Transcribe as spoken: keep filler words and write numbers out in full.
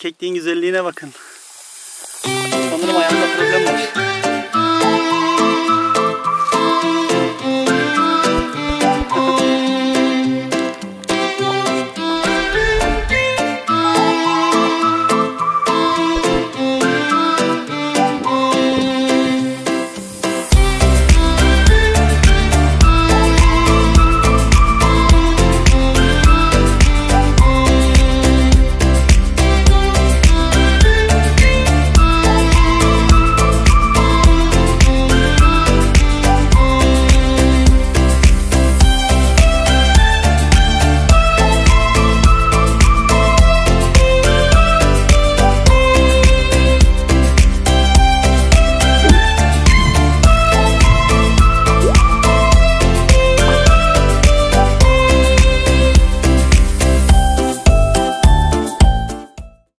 Kekliğin güzelliğine bakın. Sanırım ayağımda problem var.